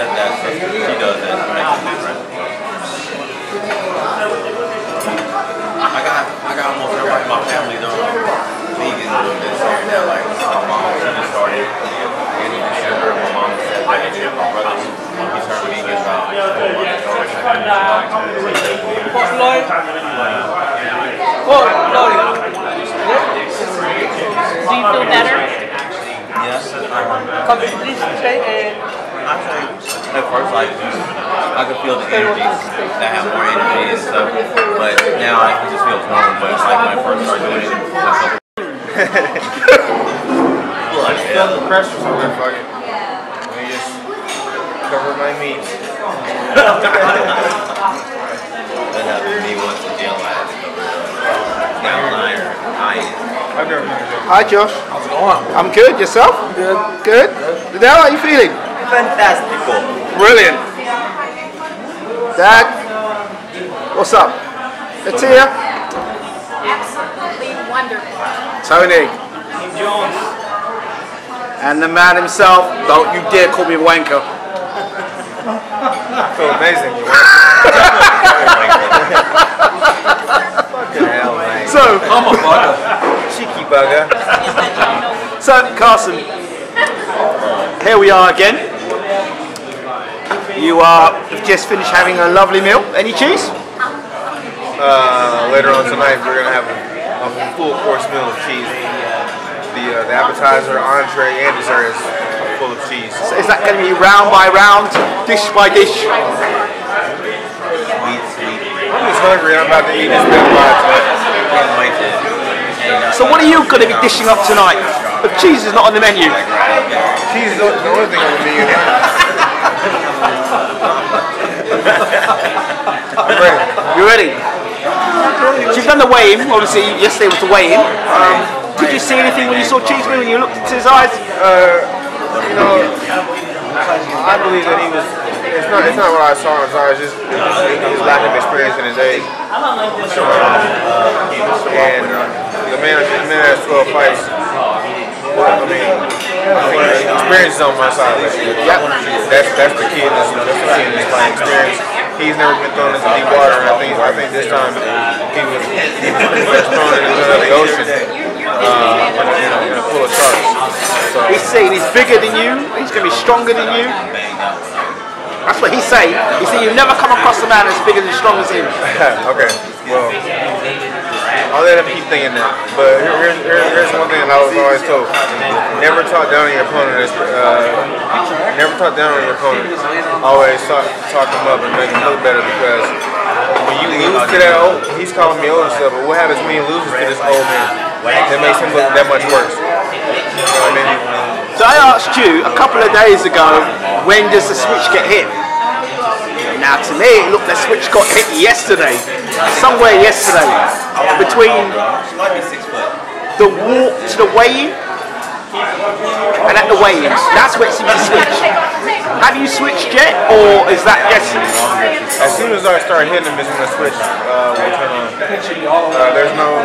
said that since she does it, it makes a difference. I got almost everybody in my family though vegan doing this here and there. Like my mom just started getting sugar. My mom said that my brother he turned vegan about 4 months ago. Do you feel better? Yes, at first, like, I could feel the energy, I have more energy and stuff, but now I can just feel normal, but it's like when I first started doing it, I just felt the pressure somewhere, fuck it. Let me just cover my meat. That happened to me once in jail, I had to cover it. Now I've never been to jail. Hi, Josh. How's it going? I'm good. Yourself? Good. Good? Good. How are you feeling? Fantastical. Brilliant. Dad, what's up? It's here. Absolutely wonderful. Tony. Team Jones. And the man himself. Don't you dare call me wanker. I feel amazing. Fucking hell, man. So, I'm a bugger. Cheeky bugger. So, Carson, here we are again. You have just finished having a lovely meal. Any cheese? Later on tonight, we're going to have a full course meal of cheese. The appetizer, entree, and dessert is full of cheese. So is that going to be round by round, dish by dish? I'm just hungry. I'm about to eat this meal tonight. So what are you going to be dishing up tonight? If cheese is not on the menu. Cheese is the only thing on the menu. I'm ready. You ready? So you've done the weigh-in. Obviously, yesterday was the weigh-in. Did you see anything when you saw Cheeseman when you looked into his eyes? You know, I believe that he was. It's not what I saw in his eyes, just his lack of experience in his age. And the man has 12 fights. I mean, experience is on my side. Yep. That's the key in this fight, experience. He's never been thrown into deep water, and I think this time he was thrown into the ocean in a pool of sharks. So, he's saying he's bigger than you, he's going to be stronger than you. That's what he's saying. He said you've never come across a man that's bigger and strong as him. Okay. Well, I'll let him keep thinking that. But here's one thing that I was always told: never talk down on your opponent. Never talk down on your opponent. Always talk him up and make him look better, because when you lose to that old, he's calling me old and stuff. But what happens when he loses to this old man? That makes him look that much worse. You know what I mean? So I asked you a couple of days ago, when does the switch get hit? Now to me, look, the switch got hit yesterday, somewhere yesterday, between the walk to the weigh-in and at the weigh-ins. That's where it seems to switch. Have you switched yet, or is that just? As soon as I start hitting him, it's going to switch. We'll turn on. There's no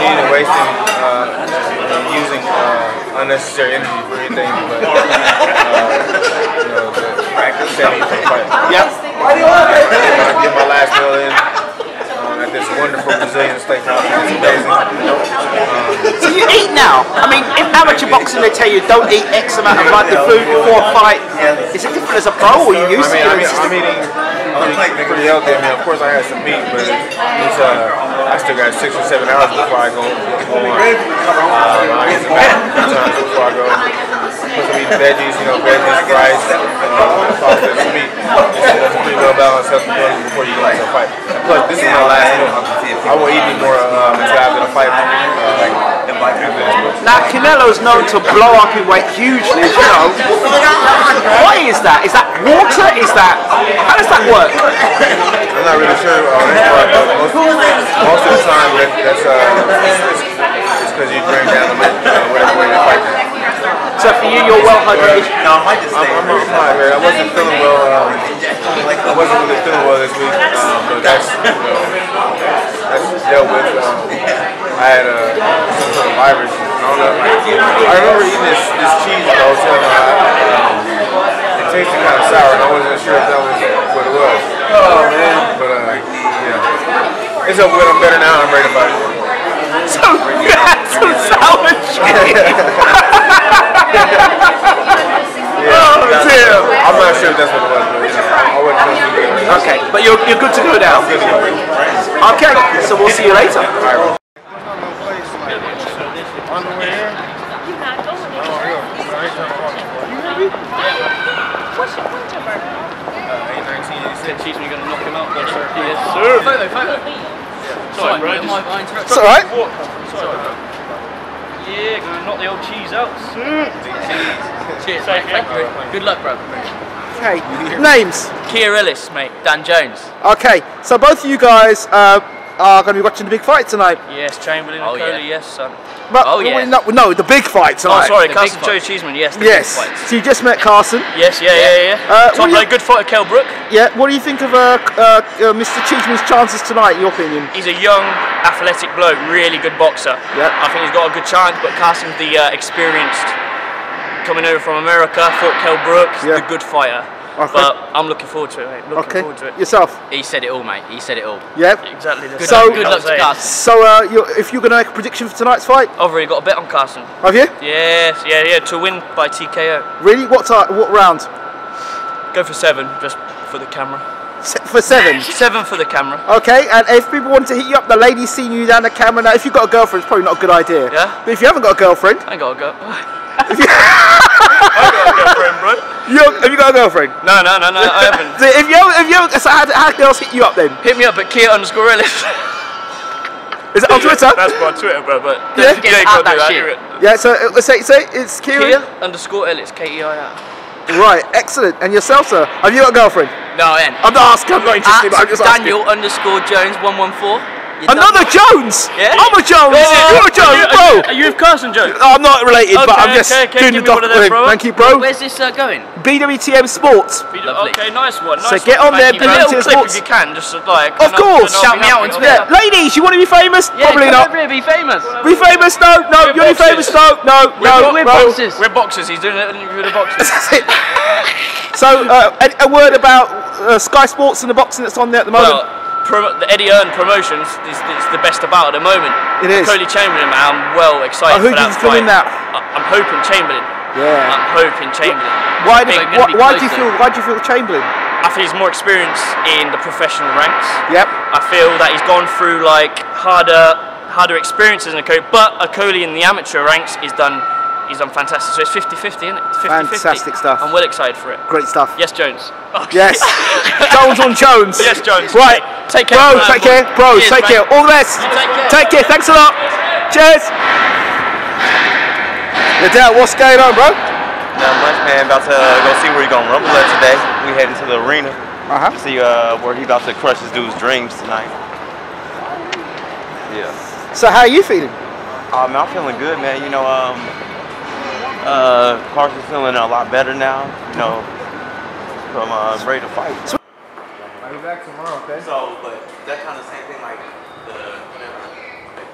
need in wasting using unnecessary energy for anything. But you know, the practice setting for the fight. Yep. I get my last meal in at this wonderful Brazilian steakhouse. It's amazing. So you eat now. I mean, in amateur boxing, they tell you don't eat X amount of like the food before a fight. Is it different as a pro, or you used to? I'm eating pretty healthy. I mean, of course, I had some meat, but it's I still got 6 or 7 hours before I go on. I get some back 3 times before I go. Put some eating veggies, you know, veggies, rice, sausage, some meat. It's pretty well balanced healthy protein before you go into a fight. Plus, this is my last meal. I will eat more until after the fight. Now, Canelo's known to blow up in weight hugely, you know. What is that? Is that water? Is that? How does that work? I'm not really sure. Most of the time, that's because you bring down the whatever way you fight. So for you, you're well hydrated. No, I wasn't feeling well. I wasn't really feeling well this week, but that's dealt with. I had some sort of virus. I remember eating this cheese at the hotel. tasted kind of sour, and I wasn't sure if that was what it was. Oh, man. But, yeah. It's up with I'm better now, I'm ready to fight. So, you had some sour shit. Oh, damn. I'm not sure if that's what it was, but, I wasn't supposed to be good. Okay, but you're good to go now. Good to go. Okay, so we'll see you later. All right. Ted Cheeseman going to knock him out, but yes, sir. Photo. Yeah. Sorry, bro. It's alright. Sorry, bro. Yeah, going to knock the old cheese out, sir. Cheers. Thank you. Good luck, bro. Okay, names? Keir Ellis, mate. Dan Jones. Okay, so both of you guys are going to be watching the big fight tonight. Yes, Chamberlain and Coley, yes, son. But no, the big fight tonight. Oh, sorry, Carson Jones Cheeseman, yes, the big fight. So you just met Carson. Yes, yeah. Good fight of Kell Brook. Yeah, what do you think of Mr. Cheeseman's chances tonight, in your opinion? He's a young, athletic bloke, really good boxer. Yeah. I think he's got a good chance, but Carson's the experienced, coming over from America, fought Kell Brook, the good fighter. Okay. But I'm looking forward to it, mate. Looking forward to it. Yourself? He said it all, mate. He said it all. Yep. Exactly. Good luck to Carson. So, if you're going to make a prediction for tonight's fight? I've already got a bet on Carson. Have you? Yes. Yeah. To win by TKO. Really? What round? Go for 7, just for the camera. For 7? 7 for the camera. Okay, and if people want to hit you up, the lady's seen you down the camera. Now, if you've got a girlfriend, it's probably not a good idea. Yeah? But if you haven't got a girlfriend... I ain't got a girlfriend. I've got a girlfriend, bro. Have you got a girlfriend? No, I haven't. So if you haven't, so how can else hit you up then? Hit me up at Keir_Ellis. Is that on Twitter? That's my Twitter, bro. But don't forget to add that shit. Yeah, so let's say it's Keir_Ellis, K-E-I-R. Right, excellent. And yourself, sir? Have you got a girlfriend? No, I ain't. I'm not interested, but I'm just asking. Daniel_Jones114. Another Jones? Yeah. I'm a Jones. You're a Jones. Are you with Carson Jones? I'm not related, but I'm just doing the documentary. Thank you, bro. Where's this going? BWTM Sports. Lovely. Okay, nice one. So get on there, BWTM Sports. If you can, just like. Of course. Shout me out on Twitter. Ladies, you want to be famous? Probably not. Be famous. Be famous? No. You want to be famous? No. We're boxers. We're boxers. He's doing it with the boxers. That's it. So, a word about Sky Sports and the boxing that's on there at the moment. The Eddie Hearn promotions is the best about at the moment. It is. Coley Chamberlain, man, I'm well excited for that fight. I'm hoping Chamberlain. Yeah. I'm hoping Chamberlain. Why do you feel Chamberlain? I feel he's more experienced in the professional ranks. Yep. I feel that he's gone through like harder experiences in a Coley, but a Coley in the amateur ranks is done. He's done fantastic. So it's 50-50, isn't it? 50-50. Fantastic stuff. I'm well excited for it. Great stuff. Yes, Jones. Oh, yes. Jones on Jones. Yes, Jones. Right. Take care. Bro, take care. Bro, take care. All the best. Take care. Thanks a lot. Cheers. Liddell, what's going on, bro? Not much, man. About to go see where you're going to rumble at today. We heading to the arena. See where he's about to crush his dude's dreams tonight. Yeah. So how are you feeling? I'm feeling good, man. You know, Carson's feeling a lot better now, you know, so I'm ready to fight. I'll be back tomorrow, okay? So, but that kind of same thing, like,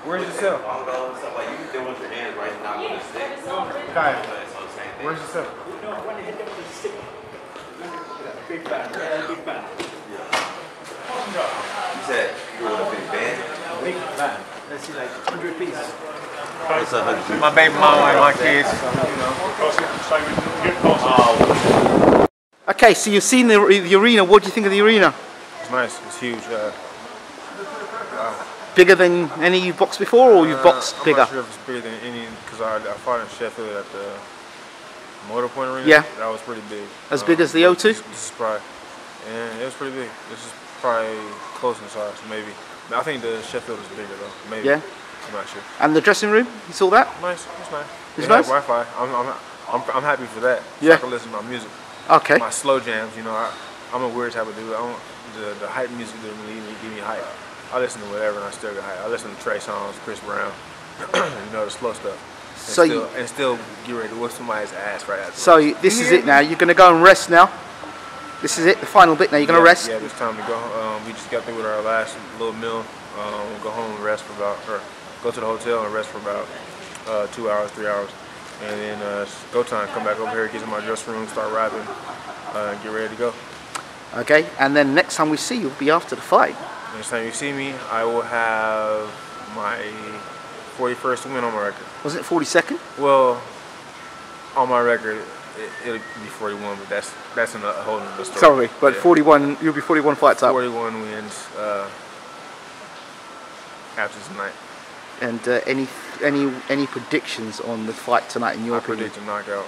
where's yourself? Stuff like you can deal with your hands, right? Not with the stick. Kyle, where's yourself? No, I want to hit them with the stick. Big fan, big fan. Yeah. You said you were a big fan? Big fan. Let's see, like, 100 piece. My baby mama and my kids. Okay, so you've seen the arena. What do you think of the arena? It's nice. It's huge. Bigger than any you've boxed before, or you've boxed bigger? I'm not sure if it's bigger than any, because I fought in Sheffield at the Motor Point Arena. Yeah. That was pretty big. As big as the O2? This is probably, and it was pretty big. This is probably close in size, maybe. I think the Sheffield is bigger, though. Maybe. Yeah. I'm not sure. And the dressing room, you saw that? Nice, it's nice. It's nice? Wi-Fi. I'm happy for that. So I can listen to my music. Okay. My slow jams, you know, I'm a weird type of dude. I don't, the hype music doesn't really give me hype. I listen to whatever and I still get hype. I listen to Trey Songz, Chris Brown, you know, the slow stuff. And so still get ready to whip somebody's ass right after. So this is it now. You're going to go and rest now. This is it, the final bit now. You're going to rest? Yeah, it's time to go. We just got through with our last little meal. We'll go home and rest for about... Go to the hotel and rest for about 2 hours, 3 hours, and then go time. Come back over here, get in my dressing room, start rapping, get ready to go. Okay, and then next time we see you will be after the fight. Next time you see me, I will have my 41st win on my record. Wasn't it 42nd? Well, on my record, it'll be 41, but that's in a whole other story. Sorry, but yeah. 41, you'll be 41 fights up. 41 wins after tonight. And any predictions on the fight tonight in your opinion? I predict a knockout.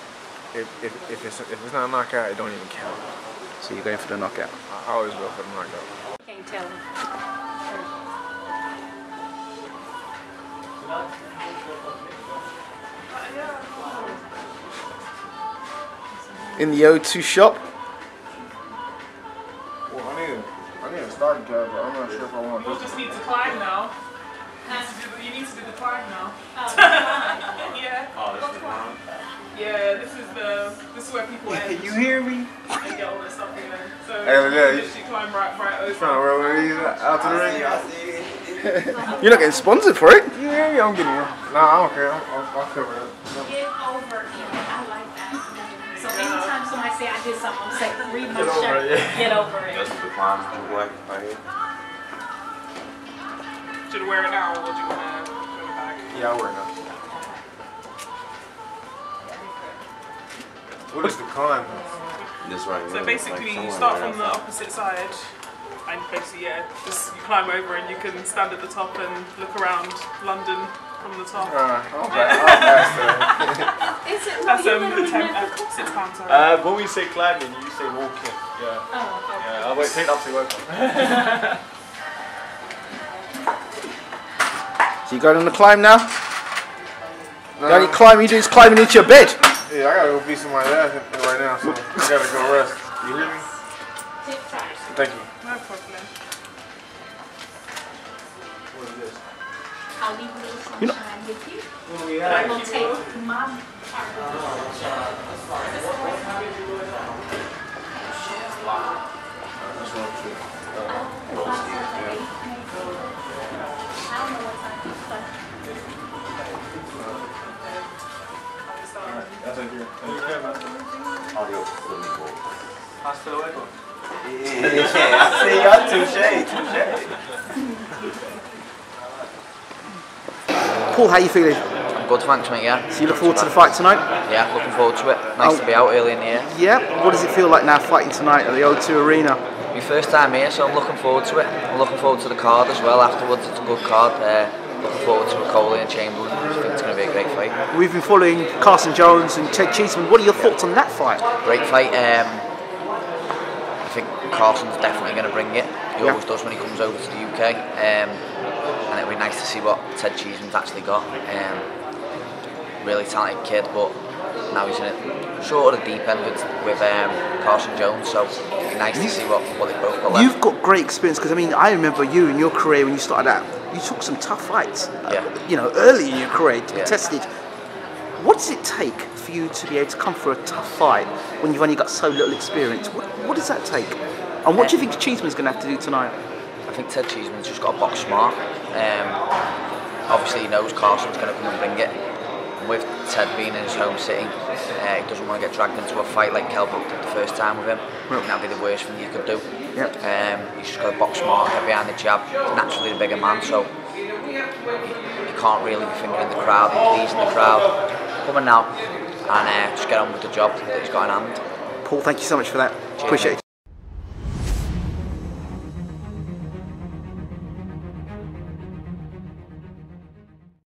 If it's not a knockout, it don't even count. So you're going for the knockout? I always go for the knockout. I can't tell him. In the O2 shop? Well, I need a starting cap, but I'm not sure if I want to. We'll just need to climb now. You need to do the climb now. Yeah. Oh, this is wrong. Yeah, this is where people end. You hear me? They get all this stuff in there. So she climbed right over. Trying to roll out to the ring. You're not getting sponsored for it. You hear me? I'm getting one. Nah, I don't care. I'll cover it. Get over it. I like that. So anytime somebody say I did something, I'm saying read my shirt. Get over it. Just the climb to the right here. Should wear it now, or would you want to put it back? Yeah, I'll wear it now. What is the climb? This right here. So basically, you start from the opposite side, and basically, just you climb over, and you can stand at the top and look around London from the top. Okay. Is it like £6? When we say climbing, you say walking. Yeah. Oh, okay. Yeah. I'll wait. Take up to welcome. So you going on the climb now? No. The only climb you do is climbing into your bed. Yeah, I gotta go beat somebody ass right now, so I gotta go rest. You hear me? Thank you. No problem. What is this? I'll leave a little sunshine with you. I will take my part of the sunshine. That's what I'm doing. I don't know what time to do. That's okay. Hasta luego. Paul, how you feeling? I'm good, thanks, mate, yeah. So you look forward to the fight tonight? Yeah, looking forward to it. Nice to be out early in the year. Yeah, what does it feel like now fighting tonight at the O2 Arena? My first time here, so I'm looking forward to it. I'm looking forward to the card as well afterwards. It's a good card. Looking forward to Coley and Chamberlain. I think it's going to be a great fight. We've been following Carson Jones and Ted Cheeseman. What are your thoughts on that fight? Great fight. I think Carson's definitely going to bring it. He always does when he comes over to the UK. And it'll be nice to see what Ted Cheeseman's actually got. Really talented kid, but now he's in it sort of deep end with Carson Jones, so it'll be nice to see what they both got. You've got great experience, because I mean, I remember you in your career when you started out. You took some tough fights, you know, early in your career, contested. What does it take for you to be able to come for a tough fight when you've only got so little experience? What does that take? And what do you think Cheeseman's going to have to do tonight? I think Ted Cheeseman's just got to box smart. Obviously, he knows Carson's going to come and bring it. And with Ted being in his home city, he doesn't want to get dragged into a fight like Kell Brook did the first time with him. I think that'd be the worst thing you could do. He's just got to box smart, get behind the jab. He's naturally the bigger man, so he can't really be fingering the crowd, pleasing the crowd. Coming out and just get on with the job that he's got in hand. Paul, thank you so much for that. Cheers. Appreciate it.